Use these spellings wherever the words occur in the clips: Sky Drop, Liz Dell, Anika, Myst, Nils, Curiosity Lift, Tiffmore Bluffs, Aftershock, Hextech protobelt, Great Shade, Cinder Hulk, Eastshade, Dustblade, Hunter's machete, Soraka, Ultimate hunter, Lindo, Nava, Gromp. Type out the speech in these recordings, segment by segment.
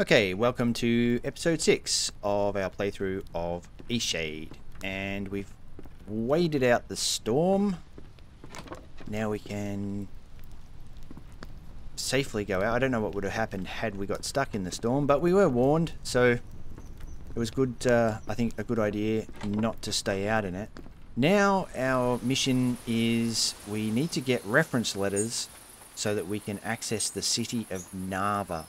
Okay, welcome to episode 6 of our playthrough of Eastshade, and we've waited out the storm. Now we can safely go out. I don't know what would have happened had we got stuck in the storm, but we were warned, so it was good. I think a good idea not to stay out in it. Now our mission is we need to get reference letters so that we can access the city of Nava.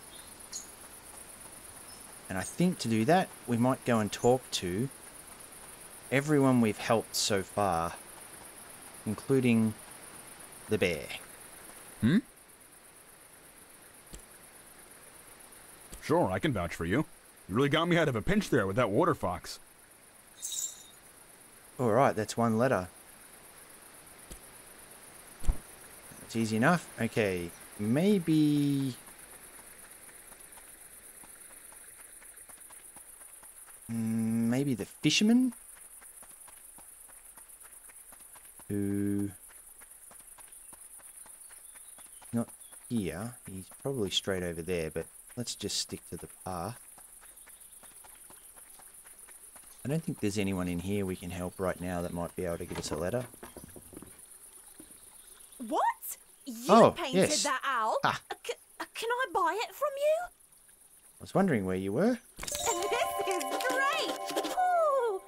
And I think to do that, we might go and talk to everyone we've helped so far, including the bear. Hmm? Sure, I can vouch for you. You really got me out of a pinch there with that water fox. Alright, that's one letter. That's easy enough. Okay, maybe... maybe the fisherman who not here, he's probably straight over there, but let's just stick to the path. I don't think there's anyone in here we can help right now that might be able to give us a letter. What? You painted that owl? Ah. Can I buy it from you? I was wondering where you were. This is great! Ooh,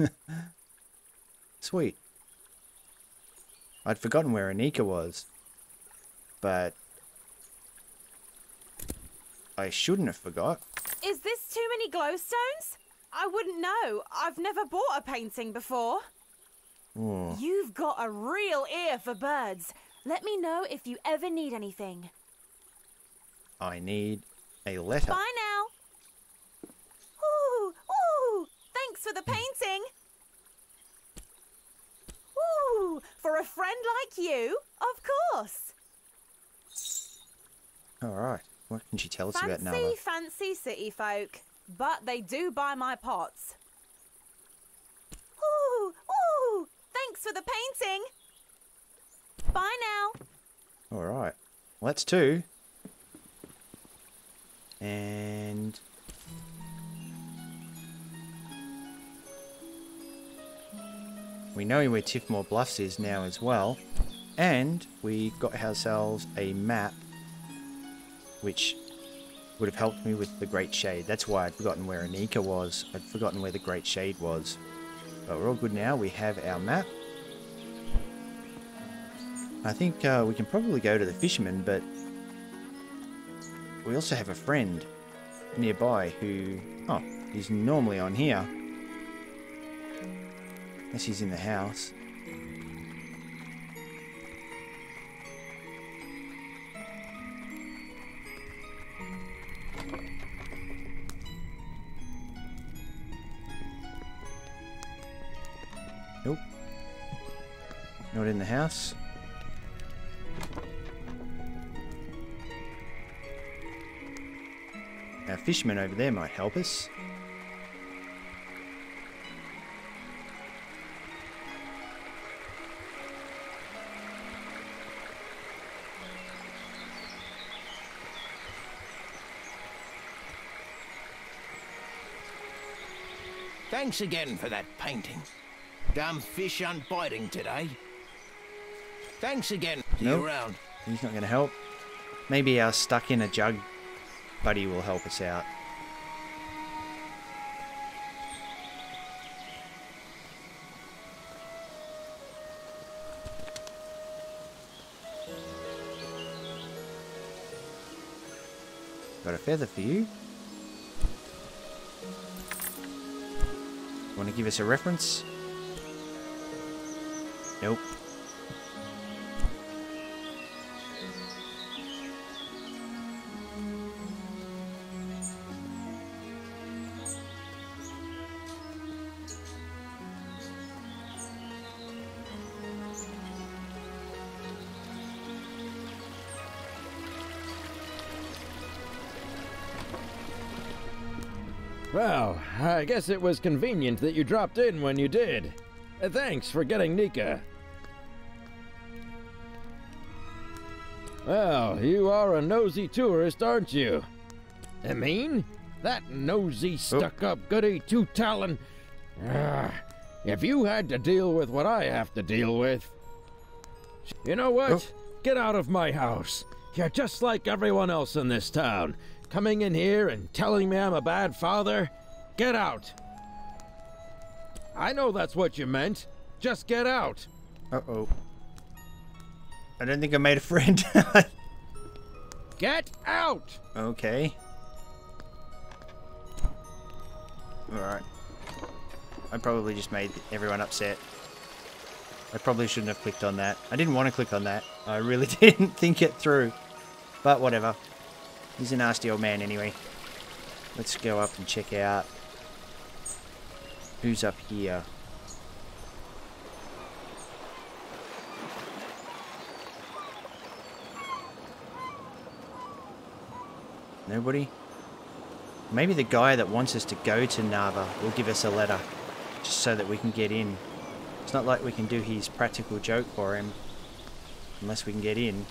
ooh. Sweet. I'd forgotten where Anika was, but I shouldn't have forgot. Is this too many glowstones? I wouldn't know. I've never bought a painting before. Ooh. You've got a real ear for birds. Let me know if you ever need anything. I need a letter. Bye now. Thanks for the painting. Ooh, for a friend like you, of course. All right. What can she tell us about Nava? Fancy city folk, but they do buy my pots. Ooh, thanks for the painting. Bye now. All right. Well, that's two. And... we know where Tiffmore Bluffs is now as well, and we got ourselves a map, which would have helped me with the Great Shade. That's why I'd forgotten where Anika was. I'd forgotten where the Great Shade was. But we're all good now. We have our map. I think we can probably go to the fisherman, but we also have a friend nearby who is normally on here. Unless he's in the house. Nope. Not in the house. Our fisherman over there might help us. Thanks again for that painting. Damn fish aren't biting today. Thanks again. Nope. Around. He's not going to help. Maybe our stuck in a jug buddy will help us out. Got a feather for you. Want to give us a reference? Nope. Well, I guess it was convenient that you dropped in when you did. Thanks for getting Nika. Well, you are a nosy tourist, aren't you? I mean, that nosy, stuck-up goody two-talon. If you had to deal with what I have to deal with, you know what? Get out of my house. You're just like everyone else in this town, coming in here and telling me I'm a bad father. Get out. I know that's what you meant. Just get out. Uh-oh. I don't think I made a friend. Get out. Okay. Alright. I probably just made everyone upset. I probably shouldn't have clicked on that. I didn't want to click on that. I really didn't think it through. But whatever. He's a nasty old man anyway. Let's go up and check out who's up here. Nobody? Maybe the guy that wants us to go to Nava will give us a letter, just so that we can get in. It's not like we can do his practical joke for him, unless we can get in.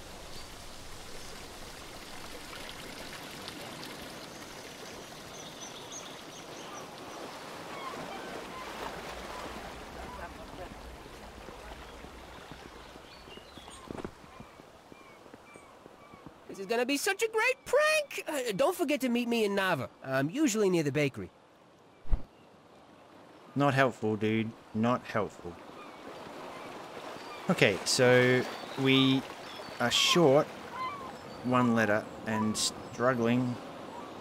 This is gonna be such a great prank! Don't forget to meet me in Nava. I'm usually near the bakery. Not helpful, dude. Not helpful. Okay, so we are short one letter and struggling.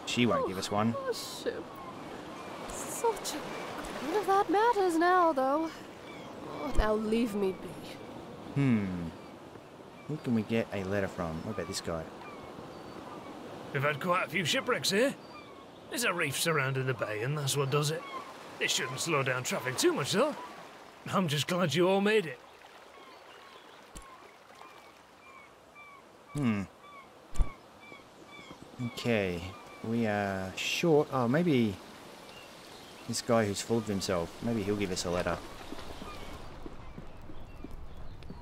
She won't give us one. Shit. Such a... None of that matters now, though. Oh, now leave me be. Who can we get a letter from? What about this guy? We've had quite a few shipwrecks here. There's a reef surrounding the bay, and that's what does it. This shouldn't slow down traffic too much, though. I'm just glad you all made it. Okay. We are short. Oh, maybe this guy who's full of himself, maybe he'll give us a letter.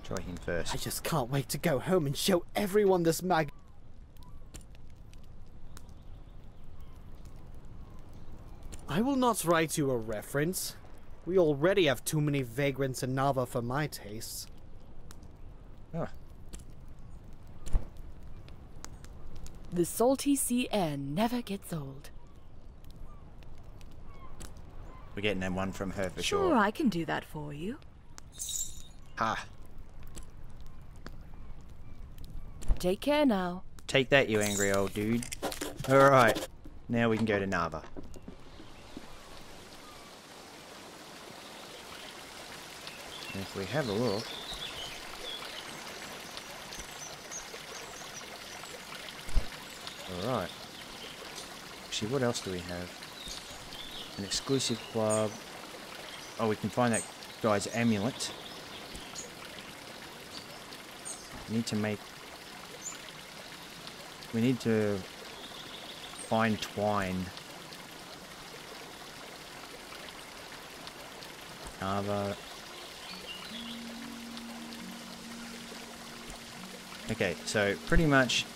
Try him first. I just can't wait to go home and show everyone this mag... I will not write you a reference. We already have too many vagrants in Nava for my tastes. The salty sea air never gets old. We're getting them one from her for sure. Sure, I can do that for you. Take care now. Take that, you angry old dude. Alright, now we can go to Nava. If we have a look... Alright. Actually, what else do we have? An exclusive club. Oh, we can find that guy's amulet. We need to make... We need to find twine. Nava... Okay, so pretty much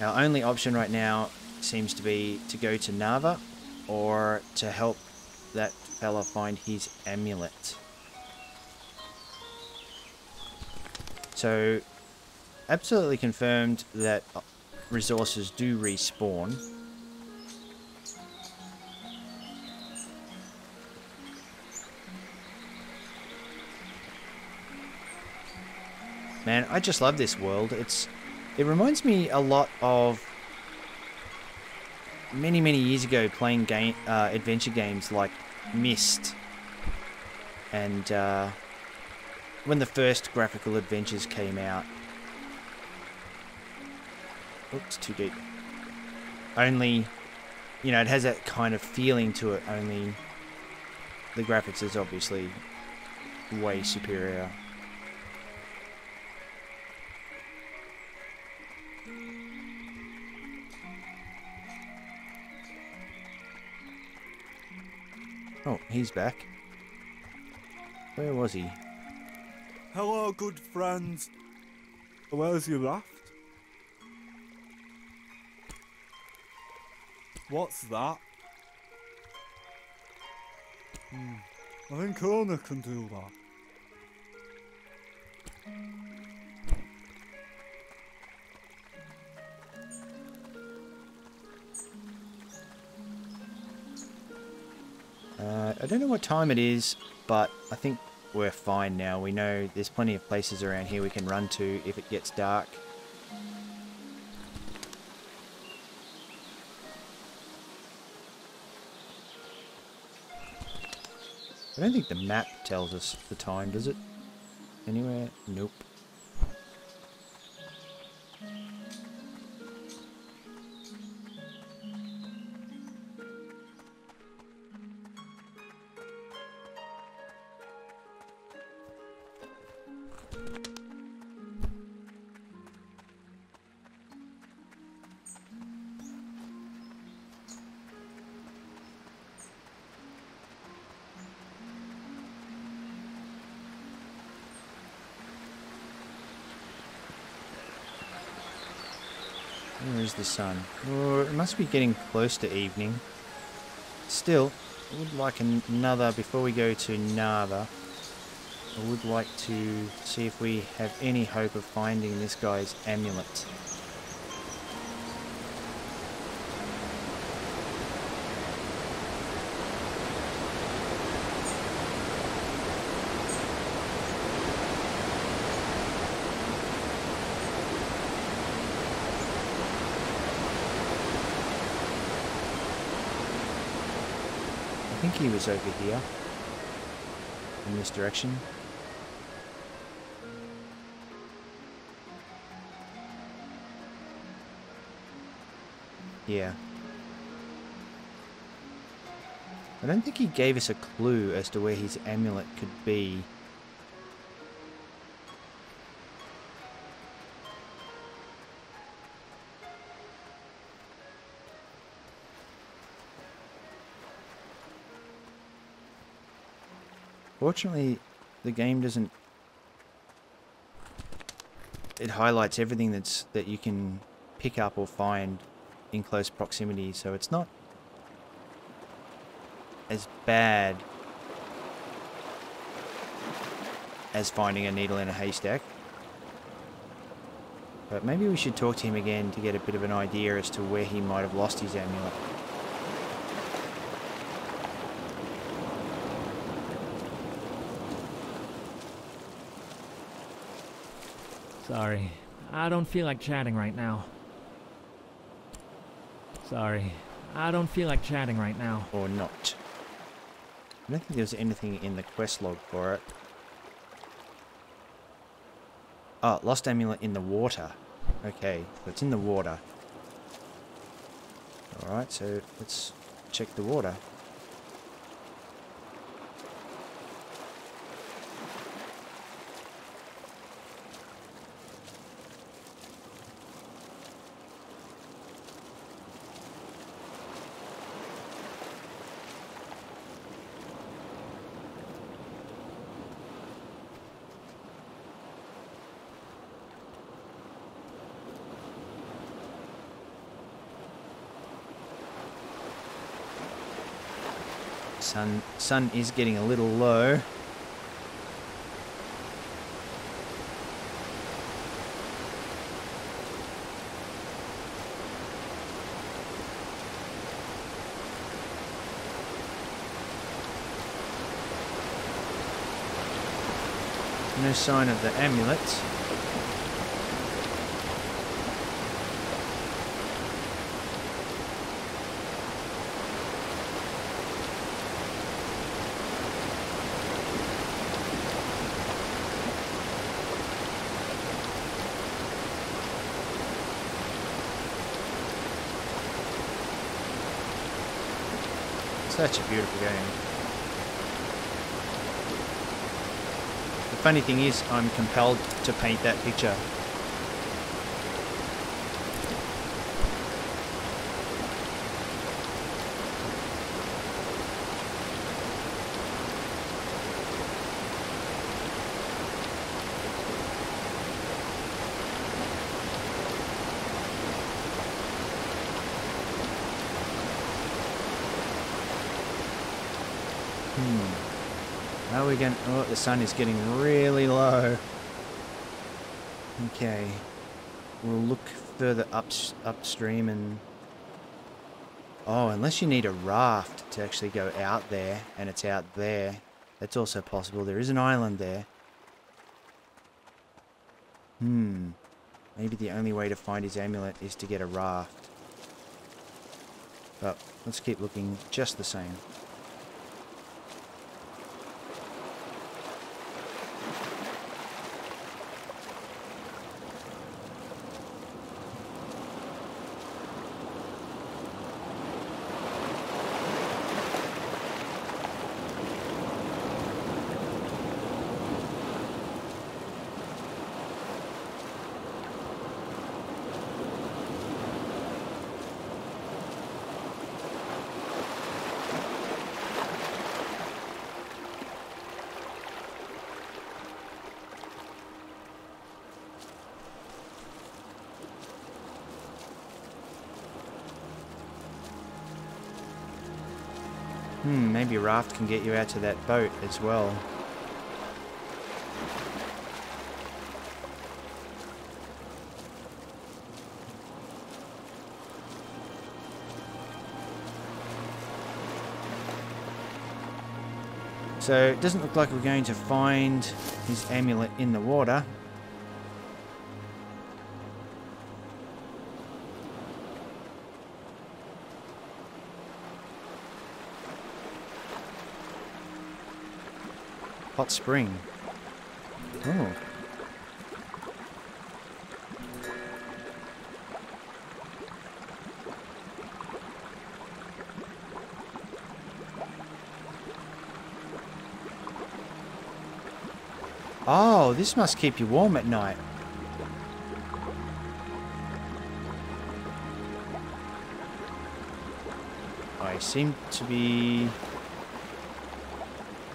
our only option right now seems to be to go to Nava or to help that fella find his amulet. So, absolutely confirmed that resources do respawn. Man, I just love this world. It reminds me a lot of many years ago playing adventure games like Myst, and when the first graphical adventures came out. Oops, too deep. Only, you know, it has that kind of feeling to it. Only the graphics is obviously way superior. Oh, he's back. Where was he? Hello, good friends. Where's you left? What's that? I think Ona can do that. I don't know what time it is, but I think we're fine now. We know there's plenty of places around here we can run to if it gets dark. I don't think the map tells us the time, does it? Anywhere? Nope. Where is the sun? Oh, it must be getting close to evening. Still, I would like another, before we go to Nava, I would like to see if we have any hope of finding this guy's amulet. I think he was over here, in this direction. Yeah. I don't think he gave us a clue as to where his amulet could be. Fortunately, the game doesn't... It highlights everything that you can pick up or find in close proximity, so it's not as bad as finding a needle in a haystack. But maybe we should talk to him again to get a bit of an idea as to where he might have lost his amulet. Sorry, I don't feel like chatting right now. Sorry, I don't feel like chatting right now. Or not. I don't think there's anything in the quest log for it. Oh, lost amulet in the water. Okay, so it's in the water. Alright, so let's check the water. Sun is getting a little low. No sign of the amulet. Such a beautiful game. The funny thing is, I'm compelled to paint that picture. How are we going? Oh, the sun is getting really low. Okay. We'll look further upstream and... Oh, unless you need a raft to actually go out there, and it's out there. That's also possible. There is an island there. Maybe the only way to find his amulet is to get a raft. But let's keep looking just the same. Maybe a raft can get you out to that boat as well. So it doesn't look like we're going to find his amulet in the water. Hot spring. Oh. Oh, this must keep you warm at night. I seem to be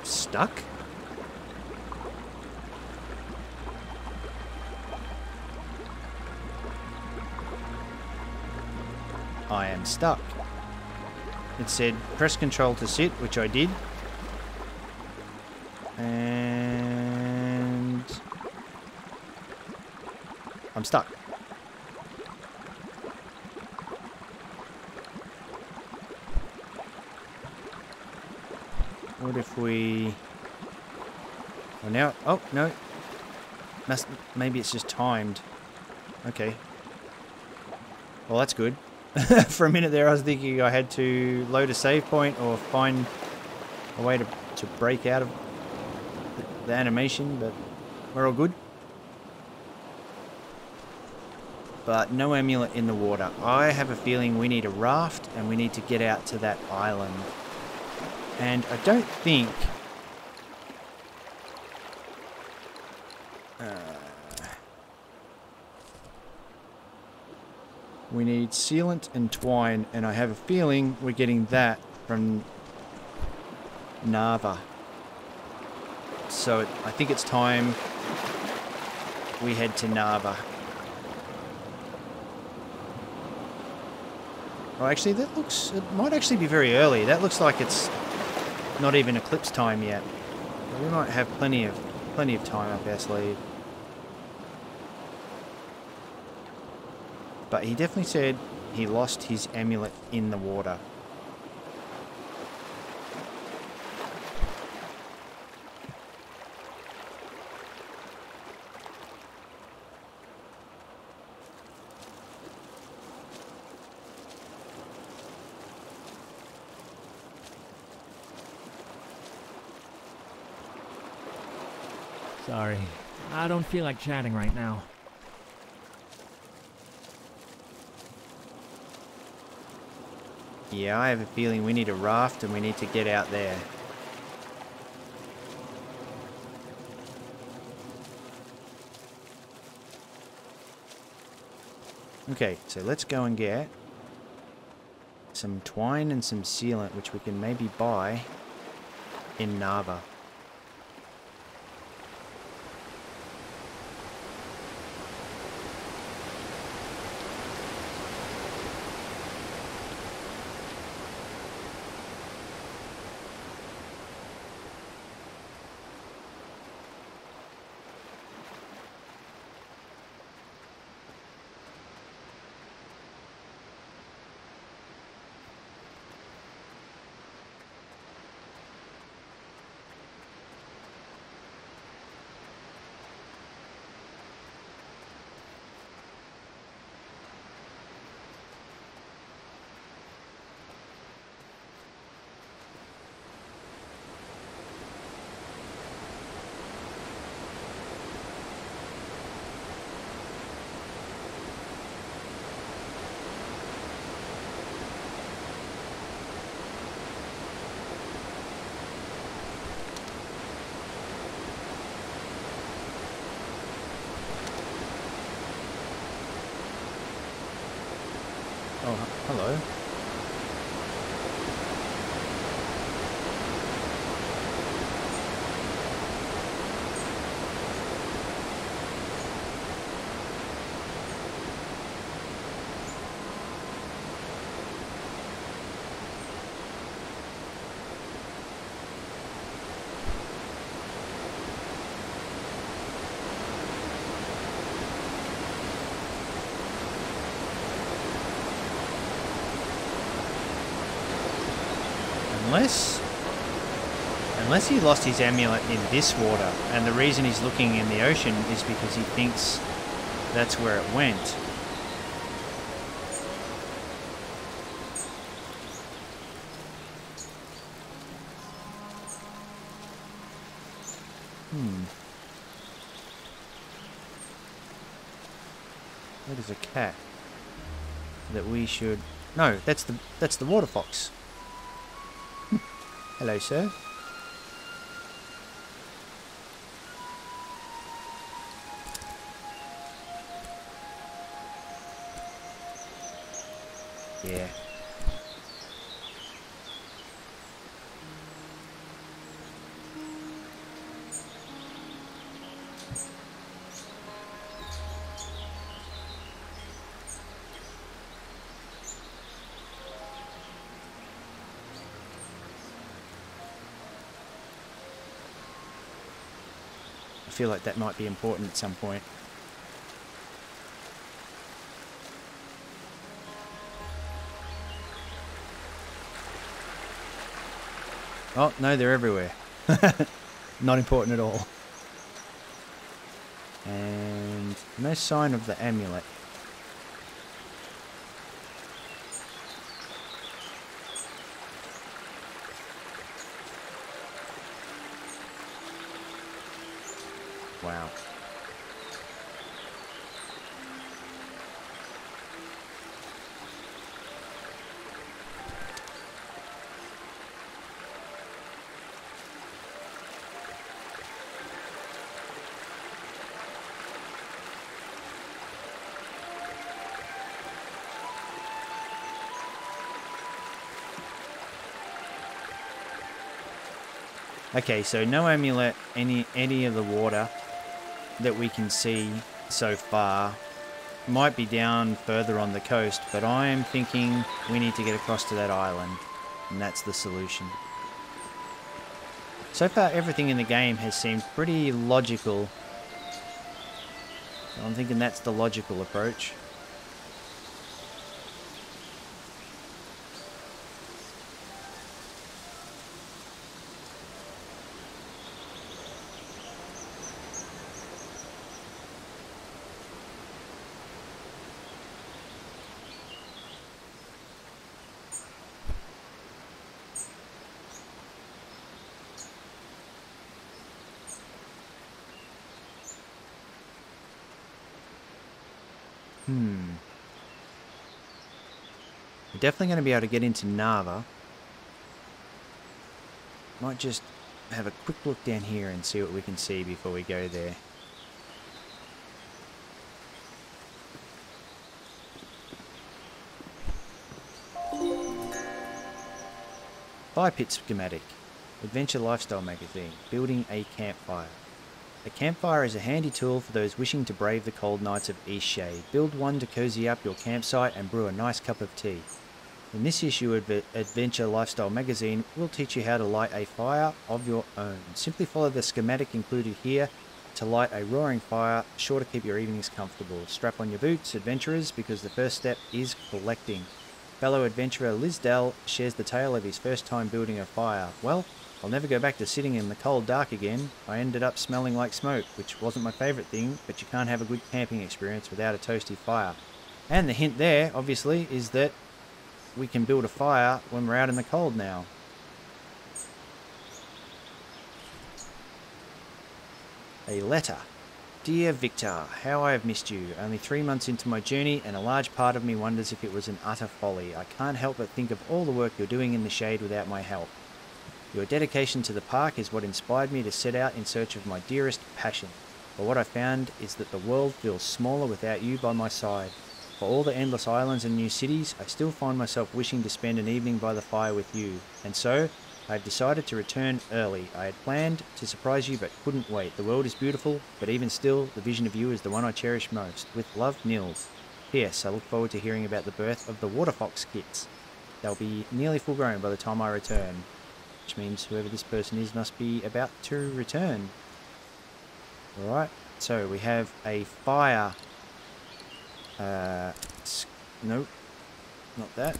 stuck. I am stuck. It said press control to sit, which I did. And I'm stuck. What if we... Well, now... Oh, no. Maybe it's just timed. Okay. Well, that's good. For a minute there, I was thinking I had to load a save point or find a way to break out of the animation, but we're all good. But no amulet in the water. I have a feeling we need a raft and we need to get out to that island. And I don't think... we need sealant and twine, and I have a feeling we're getting that from Nava. So I think it's time we head to Nava. Oh, actually, that looks... It might actually be very early. That looks like it's not even eclipse time yet. We might have plenty of time up our sleeve. But he definitely said he lost his amulet in the water. Sorry, I don't feel like chatting right now. Yeah, I have a feeling we need a raft and we need to get out there. Okay, so let's go and get some twine and some sealant, which we can maybe buy in Nava. Oh, hello. Unless he lost his amulet in this water, and the reason he's looking in the ocean is because he thinks that's where it went. That is a cat that we should... No, that's the water fox. Hello, sir. Yeah. I feel like that might be important at some point. Oh, no, they're everywhere. Not important at all. And no sign of the amulet. Wow. Okay, so no amulet any of the water that we can see so far. Might be down further on the coast, but I am thinking we need to get across to that island, and that's the solution. So far, everything in the game has seemed pretty logical. So I'm thinking that's the logical approach. We're definitely going to be able to get into Nava. Might just have a quick look down here and see what we can see before we go there. Fire pit schematic. Adventure lifestyle magazine. Building a campfire. A campfire is a handy tool for those wishing to brave the cold nights of Eastshade. Build one to cozy up your campsite and brew a nice cup of tea. In this issue of Adventure Lifestyle magazine, we'll teach you how to light a fire of your own. Simply follow the schematic included here to light a roaring fire, sure to keep your evenings comfortable. Strap on your boots, adventurers, because the first step is collecting. Fellow adventurer Liz Dell shares the tale of his first time building a fire. Well, I'll never go back to sitting in the cold dark again. I ended up smelling like smoke, which wasn't my favourite thing, but you can't have a good camping experience without a toasty fire. And the hint there, obviously, is that we can build a fire when we're out in the cold now. A letter. Dear Victor, how I have missed you. Only 3 months into my journey, and a large part of me wonders if it was an utter folly. I can't help but think of all the work you're doing in the shade without my help. Your dedication to the park is what inspired me to set out in search of my dearest passion, but what I found is that the world feels smaller without you by my side. For all the endless islands and new cities, I still find myself wishing to spend an evening by the fire with you, and so I have decided to return early. I had planned to surprise you but couldn't wait. The world is beautiful, but even still, the vision of you is the one I cherish most. With love, Nils. P.S. I look forward to hearing about the birth of the water fox kits. They'll be nearly full grown by the time I return. Which means whoever this person is must be about to return. Alright, so we have a fire. Nope. Not that.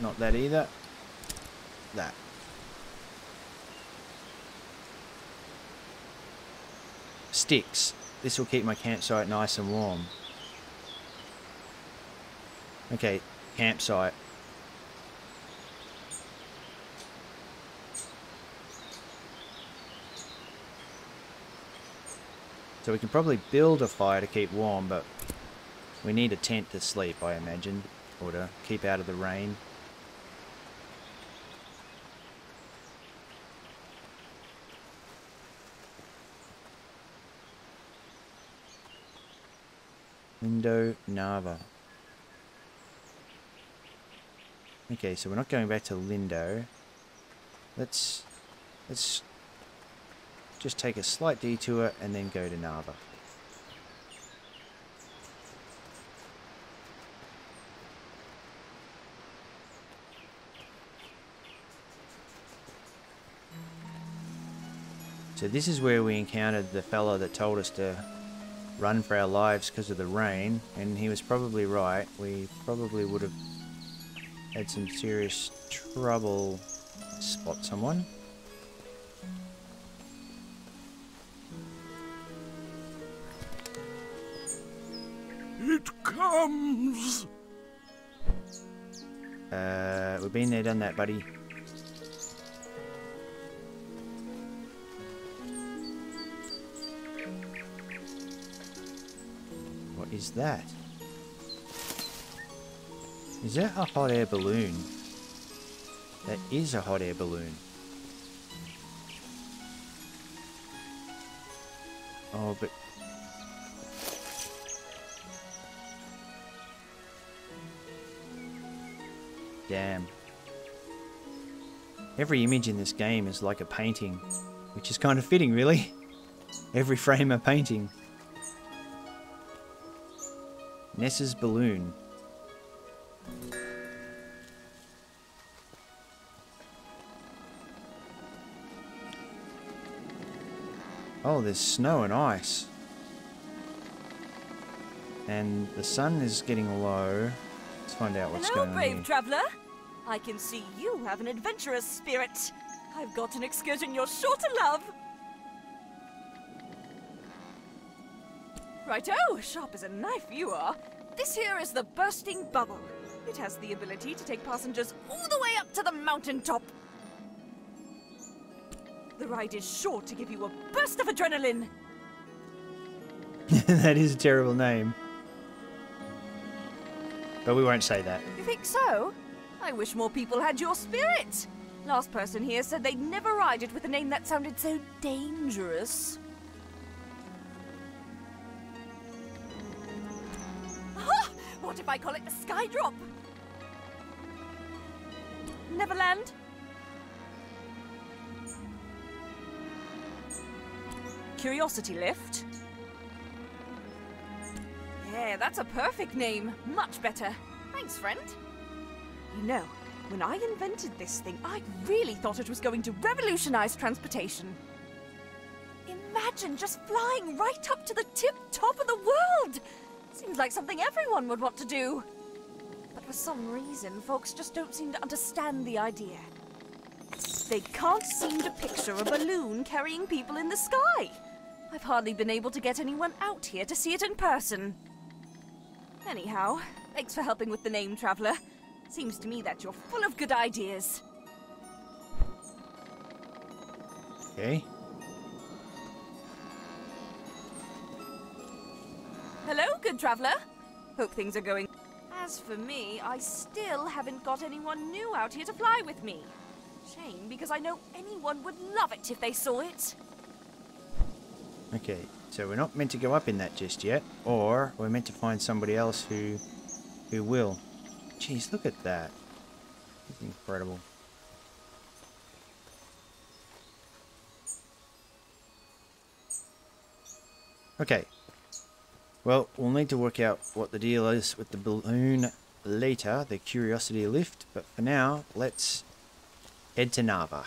Not that either. That. Sticks. This will keep my campsite nice and warm. Okay, campsite. So we can probably build a fire to keep warm, but we need a tent to sleep, I imagine, or to keep out of the rain. Lindo, Nava. Okay, so we're not going back to Lindo. Let's just take a slight detour and then go to Nava. So this is where we encountered the fella that told us to run for our lives because of the rain, and he was probably right. We probably would have had some serious trouble. Spot someone. It comes. We've been there, done that, buddy. Is that? Is that a hot air balloon? That is a hot air balloon. Oh, but... damn. Every image in this game is like a painting, which is kind of fitting, really. Every frame a painting. Ness's balloon. Oh, there's snow and ice. And the sun is getting low. Let's find out what's going on. Hello, brave traveller. I can see you have an adventurous spirit. I've got an excursion you're sure to love. Righto, sharp as a knife you are. This here is the Bursting Bubble. It has the ability to take passengers all the way up to the mountaintop. The ride is sure to give you a burst of adrenaline. That is a terrible name. But we won't say that. You think so? I wish more people had your spirit. Last person here said they'd never ride it with a name that sounded so dangerous. What if I call it a Sky Drop? Neverland? Curiosity Lift? Yeah, that's a perfect name. Much better. Thanks, friend. You know, when I invented this thing, I really thought it was going to revolutionize transportation. Imagine just flying right up to the tip-top of the world! Seems like something everyone would want to do. But for some reason, folks just don't seem to understand the idea. They can't seem to picture a balloon carrying people in the sky. I've hardly been able to get anyone out here to see it in person. Anyhow, thanks for helping with the name, Traveller. Seems to me that you're full of good ideas. Okay. Hello, good traveller. Hope things are going... As for me, I still haven't got anyone new out here to fly with me. Shame, because I know anyone would love it if they saw it. Okay, So we're not meant to go up in that just yet, or we're meant to find somebody else who will. Jeez, look at that. It's incredible. Okay. Well, we'll need to work out what the deal is with the balloon later, the Curiosity Lift, but for now, let's head to Nava.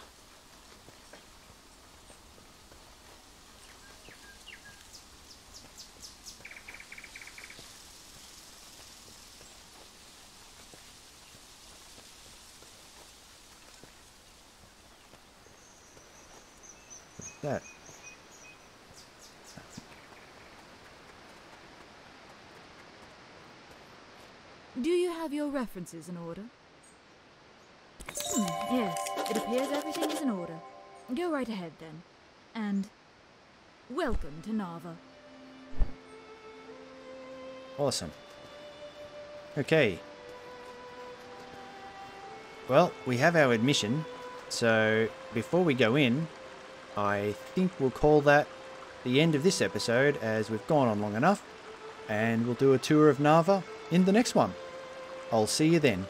That. Do you have your references in order? Yes, it appears everything is in order. Go right ahead then. And welcome to Nava. Awesome. Okay. Well, we have our admission, so before we go in, I think we'll call that the end of this episode, as we've gone on long enough, and we'll do a tour of Nava in the next one. I'll see you then.